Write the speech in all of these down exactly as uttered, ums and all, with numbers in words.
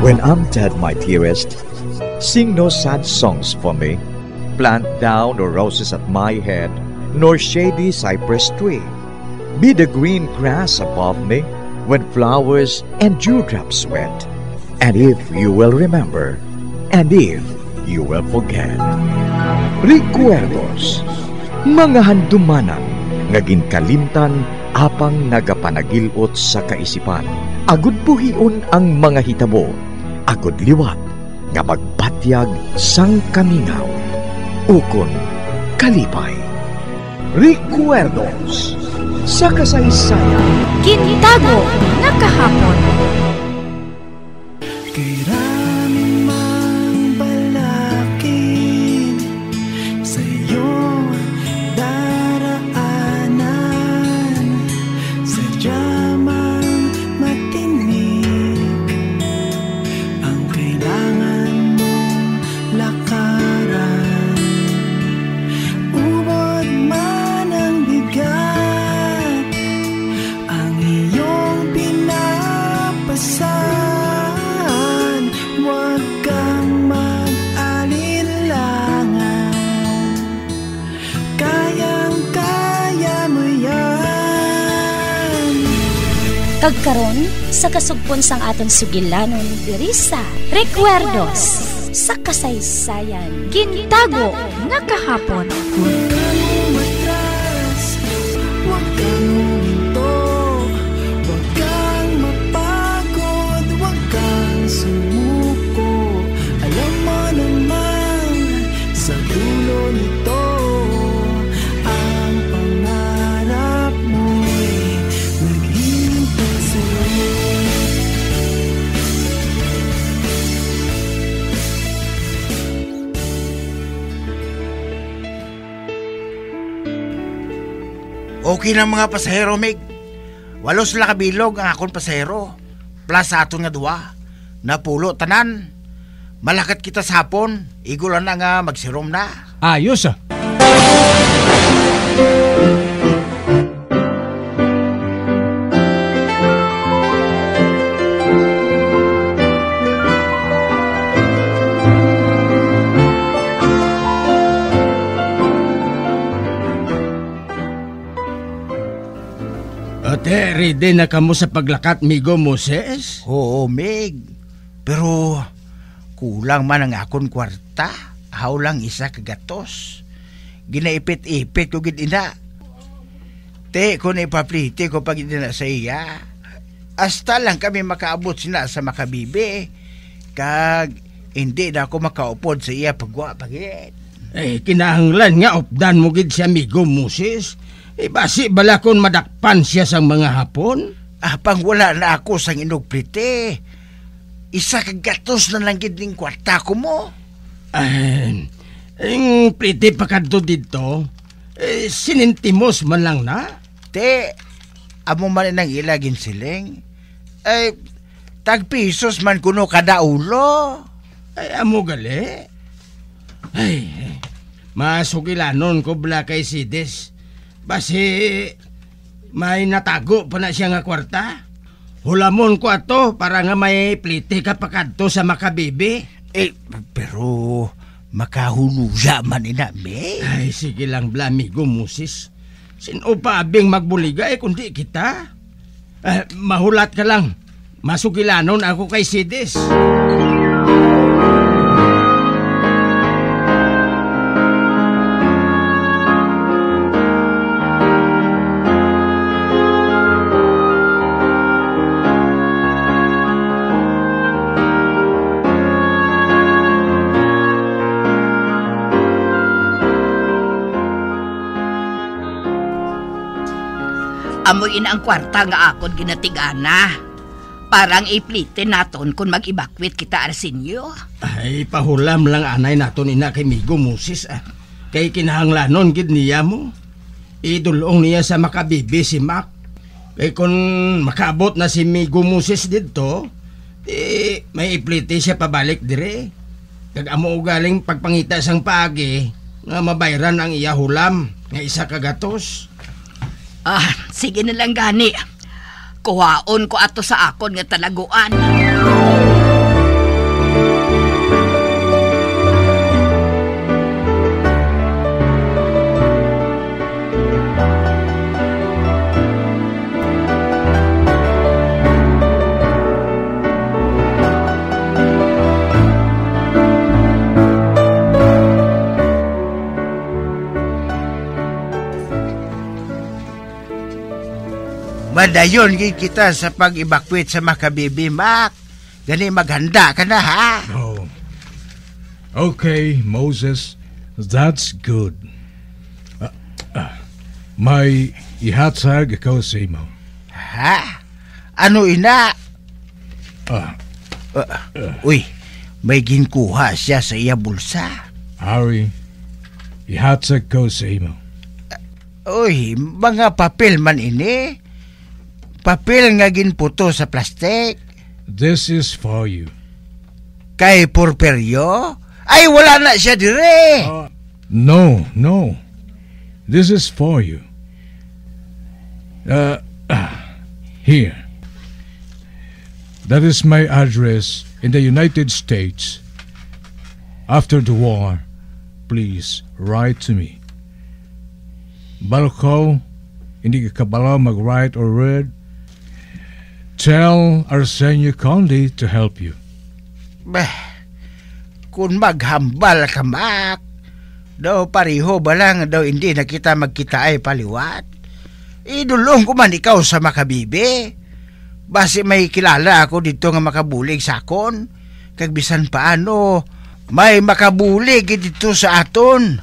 When I'm dead, my dearest, sing no sad songs for me. Plant thou no roses at my head, nor shady cypress tree. Be the green grass above me, when flowers and dewdrops wet. And if you will remember, and if you will forget. Recuerdos, mga handumanan, ngaging kalimtan, apang nagapanagilot sa kaisipan. Agud buhion ang mga hitabo, agud liwat, nga magpatyag sang kamingaw. Ukon, kalipay. Recuerdos, sa kasaysayan. Gintago, nakahapon. Kagkaron sa kasugpon sang aton sugilanon diri sa Recuerdos sa kasaysayan. Gintago nga kahapon. Okay na mga pasahero, Meg. Walo sila kabilog ang akong pasahero. Plus sa aton nga duwa. Napulo, tanan. Malakat kita sa hapon. Igulan na nga magsirom na. Ayos ah. Ate, ready na ka mo sa paglakat, Migo Moses? Oo, Meg. Pero kulang man ang akong kwarta. Ahaw lang isa kagatos. Ginaipit-ipit ko gina. Te, kung ipapliti ko pag gina sa iya. Hasta lang kami makaabot sina sa makabibi. Kag hindi na ako makaupod sa iya pagwa pagit. Eh, kinahanglan nga opdan mo gid siya, Migo Moses. Ibasi e bala kon madakpan siya sang mga hapon? Ah, pang wala na ako sang inugprite. Isa kagatos na lang giding kwarta ko mo. Ay, yung prite pa kadto dito, eh, sinintimos man lang na? Te, amo man nang ilagin siling. Ay, tagpisos man kuno kada ulo. Ay, amo gali. Ay, masukilanon ko bala kay Sides. Basi, may natago pa na siya nga kwarta. Hulamon ko ato para nga may pliti ka pakadto sa makabibi. Eh, pero makahuluya man ina, May. Ay, sige lang, Blamigo, Moses. Sino pa abing magbuliga, eh, kundi kita. Eh, mahulat ka lang. Masukilanon ako kay Sides. Amuin ang kwarta nga akon ginatigana. Parang iplitin naton kung mag-evacuate kita, Arsenio. Ay, pahulam lang anay naton ina kay Migo Moses. Ah. Kay kinahanglanon gid niya mo. Idulong niya sa makabibi si Mac. Kay kung makaabot na si Migo Moses dito, eh, may iplite siya pabalik dire. Kag amo ugaling pagpangita sang paagi nga mabayran ang iya hulam nga isa kagatos. Ah, sige na lang gani. Kuhaon ko ato sa akon nga talaguan. dayon gid kita sa pag-evacuate sa Makabibi, Mac. Gani maghanda ka na, ha? Oh. Okay, Moses. That's good. Uh, uh, may ihatsag ikaw sa imo. Ha? Ano ina? Ah. Uh, uh, uy, may ginkuha siya sa iya bulsa. Harry, ihatsag ko sa imo. Uh, uy, mga papel man ini. Papel nga ginputo sa plastik. This is for you. Kay porperyo? Ay, wala na siya dire. Uh, no, no. This is for you. Uh, uh, here. That is my address in the United States. After the war, please write to me. Balko, hindi ka kabalo mag-write or read. Tell Arsenio Kondi to help you. Bah, kung maghambal ka, Mac, daw pariho ba lang daw hindi na kita magkita ay paliwat? Idulong ko man ikaw sa Makabibi. Basi may kilala ako dito nga makabulig sa akon. Kagbisan paano, may makabulig dito sa aton.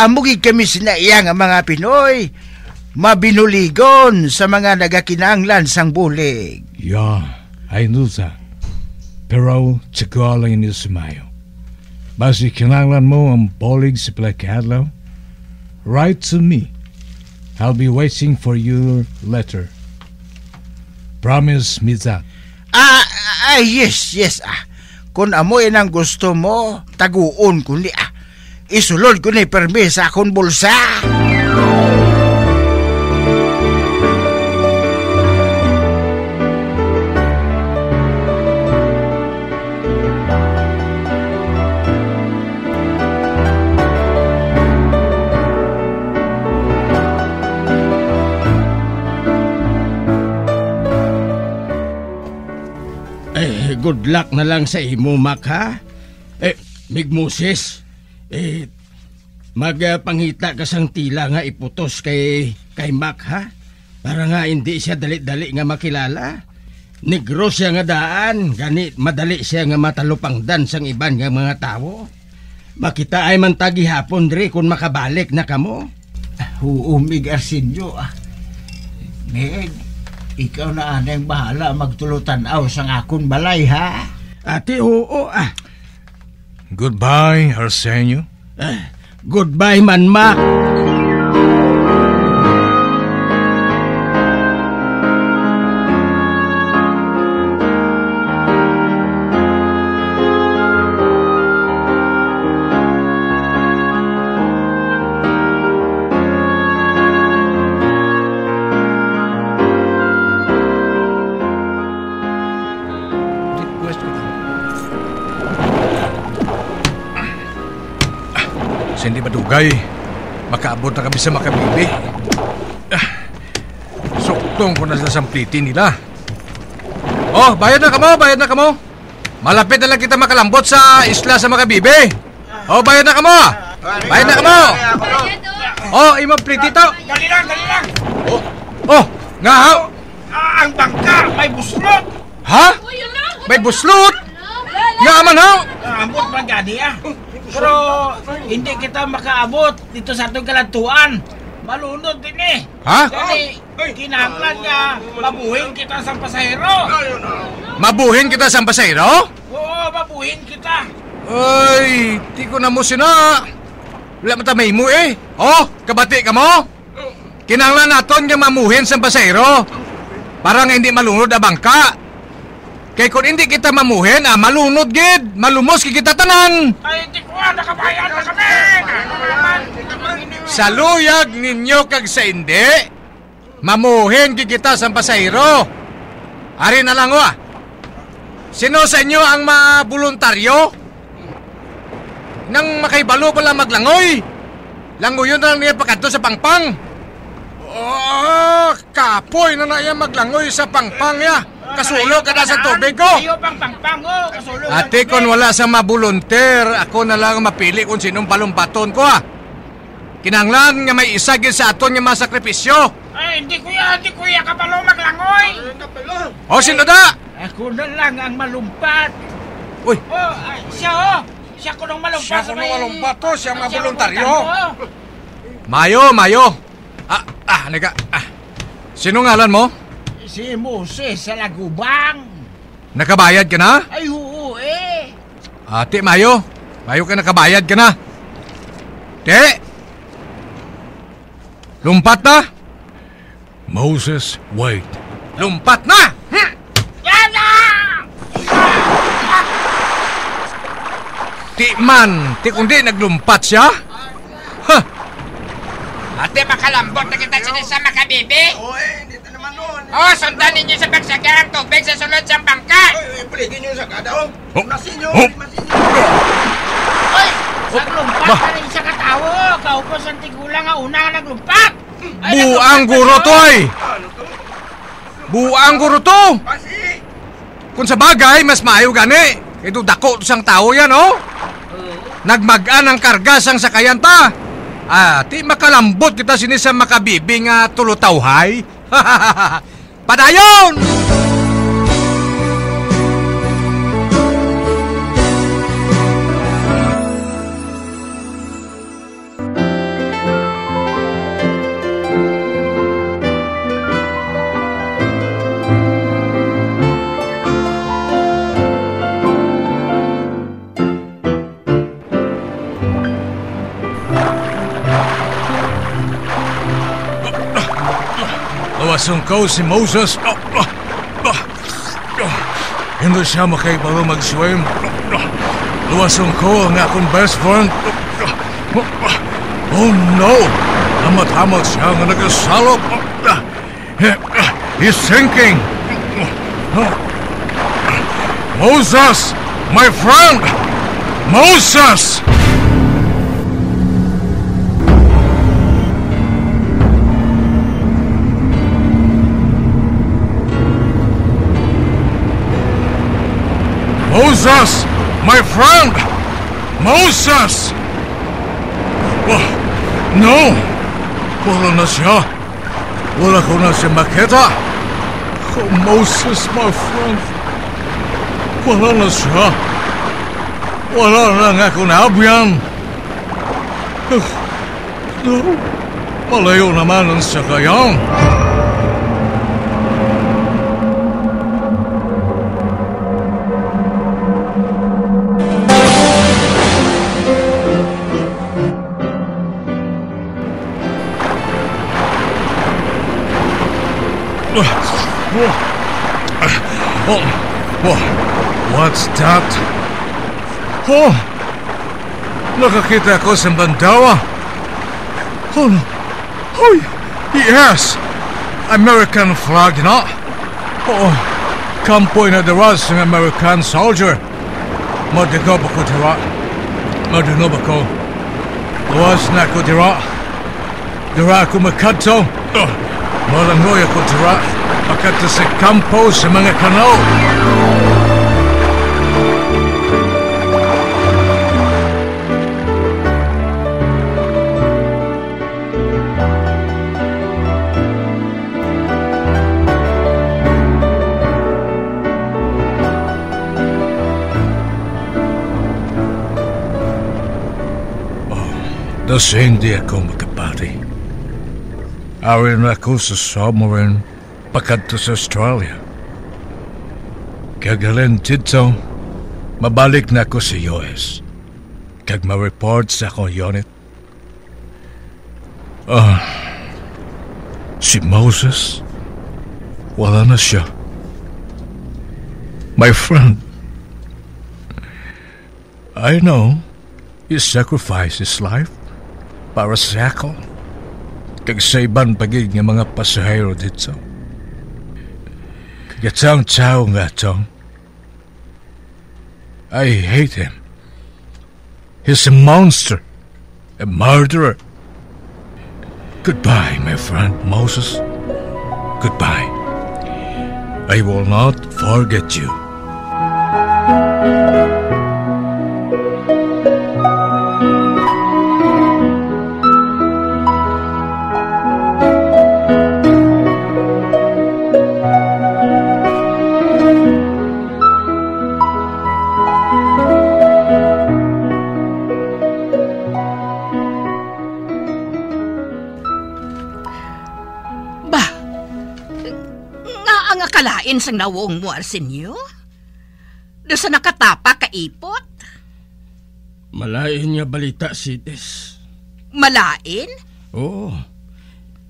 Amugig kami sinaiya nga mga Pinoy. Mabinuligon sa mga nagakinanglan sang bulig. Yeah, I knew that. Pero tsagalan niyo sumayo. Basi kinanglan mo ang bulig sa Plakadlaw. Write to me. I'll be waiting for your letter. Promise me that. Ah, ah yes, yes. Ah. Kung amoy nang gusto mo, taguon ko ni. Ah. Isulod ko ni permis sa akong bulsa. Good luck na lang sa imo, Mac, ha? Eh, Mig Moses, eh, magpangita ka sang tila nga iputos kay, kay Mac, ha? Para nga hindi siya dali-dali nga makilala. Negro siya nga daan, ganit madali siya nga matalupangdan sang iban nga mga tao. Makita ay man tagi hapon, dre, kung makabalik na kamo. Oo, Mig Arsenio, ah. Mig, ikaw na anang bahala magtulutanaw sang akong balay, ha? Ate, oo, ah. Goodbye, Arsenio. Ah, goodbye, man, Mac. Hindi madugay, makaabot na kami sa Makabibi. Ah, suktong ko na sa samplitin nila. Oh, bayad na kamo, bayad na kamo. Malapit na lang kita makalambot sa isla sa Makabibi. Oh, bayad na kamo. Bayad na kamo. Oh, imo plitito. Dali lang, dali lang. Oh, oh, nga ha? Ang bangka, may buslot. Ha? May buslot? Nga man ha? Ambot pa gani ah. Pero hindi kita makaabot dito sa itong kalantuan. Malunod din eh. Ha? Kasi kinanglan nga mabuhin kita sa pasahero. Mabuhin kita sa pasahero? Oo, mabuhin kita. Ay, di ko na mo sina. Wala matamay mo eh. Oh, kabati ka mo. Kinanglan naton nga mamuhin sa pasahero. Para nga hindi malunod na bangka. Kaya kung hindi kita mamuhin, ah, malunod, gid! Malumos, kita tanan! Ay, hindi ko, nakabayan na kami! Saluyag ninyo kag sa hindi, mamuhin kita sa pasahero. Ari na lang, ah. Sino sa inyo ang mabuluntaryo? Nang makaibalo pala maglangoy. Langoy yun na lang niya pagkato sa pangpang. Oh, kapoy na na iya maglangoy sa pangpang, ya. Kasulog ka na sa tubig ko. Ayaw pang pangpang, oh. Kasulog. Ate, kung wala sa mabulunter, ako na lang mapili kung sinong palumpaton ko, ha. Kinanglan nga may isagin sa aton nga masakripisyo. Ay, hindi kuya, hindi kuya, kapalo maglangoy. Ay, kapalo. O, sino da? Ako na lang ang malumpat. Uy. O, ay, siya o. Siya ko nang malumpat. Siya ko nang malumpat o, siya mga voluntaryo. Mayo, Mayo. Ah, ah, nega. Ah. Sinong ngalan mo? Si Moses sa Lagubang. Nakabayad ka na? Ay, oo eh. Ate Mayo, Mayo ka nakabayad ka na. Te! Lumpat na? Moses White. Lumpat na! Hm! Yan na! Ti man, ti kundi naglumpat siya? Ha! Ate, makalambot na kita sinasama ka, bibi. Oo eh, dito naman noon. Oo, sundan ninyo sa pagsagyan ng tubig sa sunod siyang bangka. Uy, pulitin nyo sa kada, oh. Masin nyo, masin nyo. Uy, naglumpat na rin siya katawo. Kaupos ang tigula nga una nga naglumpat. Buang guro to, eh. Buang guro to. Kung sa bagay, mas maayaw gani. Ito dako sang tao yan, oh. Nagmagaan ang karga sang sakayan ta. Ah, ti makalambot kita sinisang makabibing uh, tulutawhay. Padayon! Sungkaw si Moses. Oh, oh, oh, oh. Hindi siya makaibaw mag-swim. Oh, oh. Luwasungkaw ang akong best friend. Oh, oh, oh. Oh no! Namat-hamat siya nga nag-asalop. Oh, oh. He's sinking. Oh, oh. Moses! My friend! Moses! Moses! My friend! Moses! Oh, no! Wala na siya. Wala ko na siya makita. Oh, Moses, my friend. Wala na siya. Wala na nga ako naabyan. Oh, no. Malayo naman ang sakayan. Oh, oh, what's that? Oh, nakakita ako sa bandawa. Oh, no. Oh, yes. American flag, na? Oh, kampoy na daras ng American soldier. Madagab ako dira. Madunab ako. Luwas na ako dira. Dira ako makadto. Malangoy ako dira. Pakat sa kampo sa mga kanal. Oh, nasa hindi ako makapati. Arin ako sa submarine. Pagkat sa Australia. Kagalan dito, mabalik na ako sa U S. Kag ma-report sa akong unit. Ah, si Moses, wala na siya. My friend, I know he sacrificed his life para sa ako. Kag sa ibang pagig ng mga pasahero dito. Gatong tao nga tong. I hate him. He's a monster. A murderer. Goodbye, my friend Moses. Goodbye. I will not forget you. Kinsang nawong mo, Arsenio? Doon sa nakatapa, kaipot? Malain niya balita, Sites. Malain? Oo.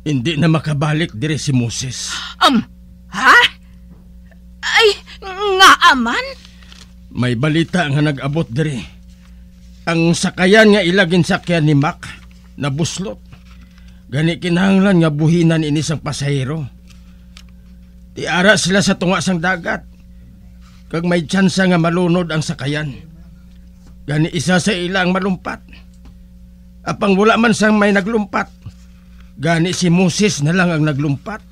Hindi na makabalik dire si Moses. Um, ha? Ay, nga aman? May balita nga nag-abot dire. Ang sakayan nga ilagin sakyan ni Mac na buslot. Gani kinahanglan nga buhinan inisang pasahero. Tiara sila sa tungasang dagat. Kag may tsansa nga malunod ang sakayan. Gani isa sa ila ang malumpat. Apang wala man sang may naglumpat. Gani si Moses na lang ang naglumpat.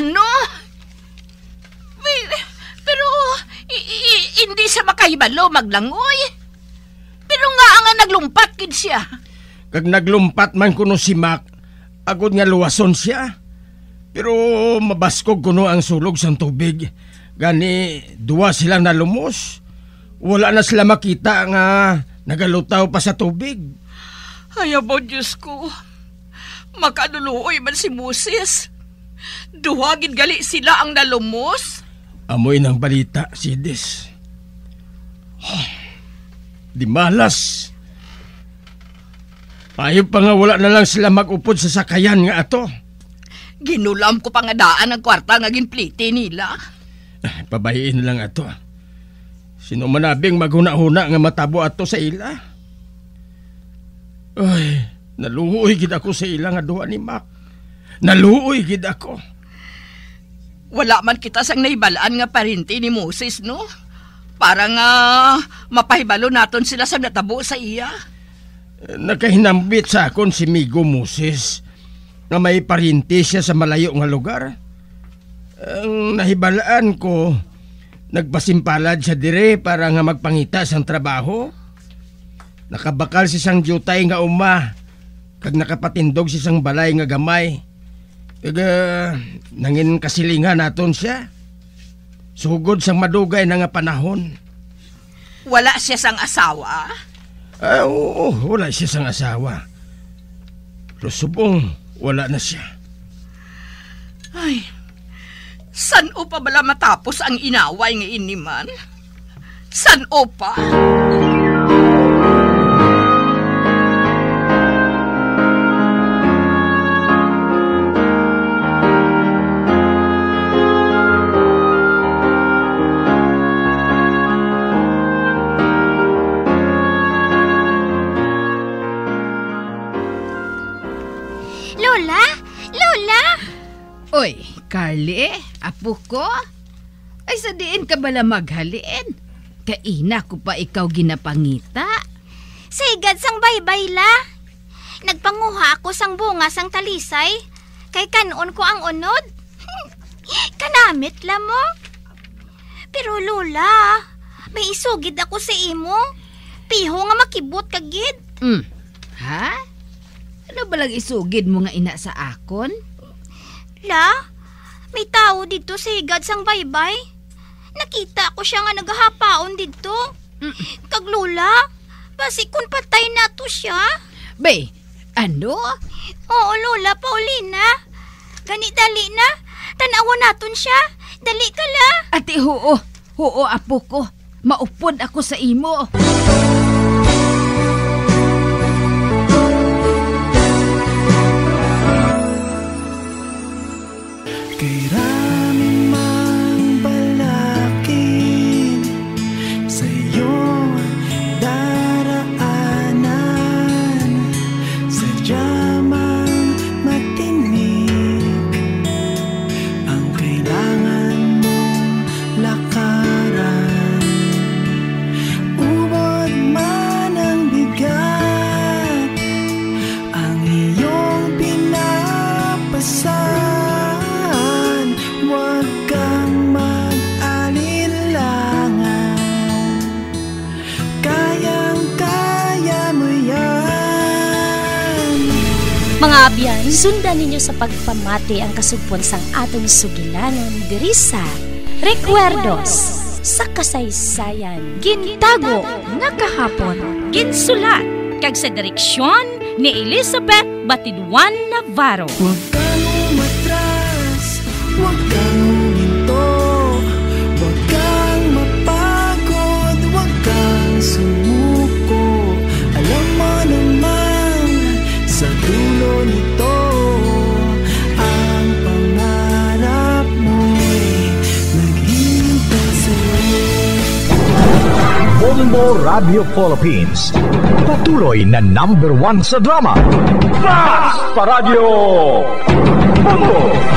Ano? Pero, pero hindi sa makahibalo maglangoy. Pero nga nga naglumpat kin siya. Kag naglumpat man kuno si Mac, agod nga luwason siya. Pero mabaskog kuno ang sulog sang tubig. Gani duwa silang nalumos. Wala na sila makita nga nagalutaw pa sa tubig. Ayaw po, Diyos ko. Makanuloy man si Moses. Duhagin gali sila ang nalumos. Amoy ng balita, Sides. Oh, di malas. Payo pa nga wala na lang sila magupod sa sakayan nga ato. Ginulam ko pa nga daan ang kwarta nga ginpliti nila. Ah, pabayin lang ato. Sino manabing maghuna-huna nga matabo ato sa ila? Ay, naluoy gid ako sa ila nga duha ni Mac. Naluoy gid ako. Wala man kita sang naibalaan nga parinti ni Moses, no? Para nga mapahibalo naton sila sa natabo sa iya. Nakahinambit sa akon si Migo Moses na may parinti siya sa malayo nga lugar. Ang nahibalaan ko, nagpasimpalad siya dire para nga magpangita sang trabaho. Nakabakal si sang jutay nga uma, kag nakapatindog si sang balay nga gamay. Kag uh, nangin kasilingan naton siya. Sugod sang madugay na nga panahon. Wala siya sang asawa? Uh, oo, wala siya sang asawa. Pero subong, wala na siya. Ay, san o pa bala matapos ang inaway ng iniman? San o pa? Lola? Lola? Oy, Carly, apo ko, ay sadiin ka bala maghaliin. Kaina ko pa ikaw ginapangita. Sigad sang baybay la. Nagpanguha ako sang bunga sang talisay. Kay kanon ko ang unod. Kanamit la mo. Pero Lola, may isugid ako sa imo. Piho nga makibot kagid. Hmm. Ha? Ano balang isugid mo nga ina sa akon? La? May tao dito sa higad sang baybay. Nakita ko siya nga naghahapaon dito. Kag Lola, basi kun patay na to siya. Bay, ano? Oo Lola, Paulina. Ganit dali na. Tanawa naton siya. Dali ka la. Ate, huo. Huo, apo ko. Maupod ako sa imo. Sundan ninyo sa pagpamati ang kasugpon sang atong sugilanon diri sa Recuerdos sa kasaysayan gintago nga kahapon ginsulat kag sa direksyon ni Elizabeth Batiduan Navarro. Huwag kang umatras, huwag kang huminto. Onmo Radio Philippines, patuloy na number one sa drama. Mas Paradio Onmo!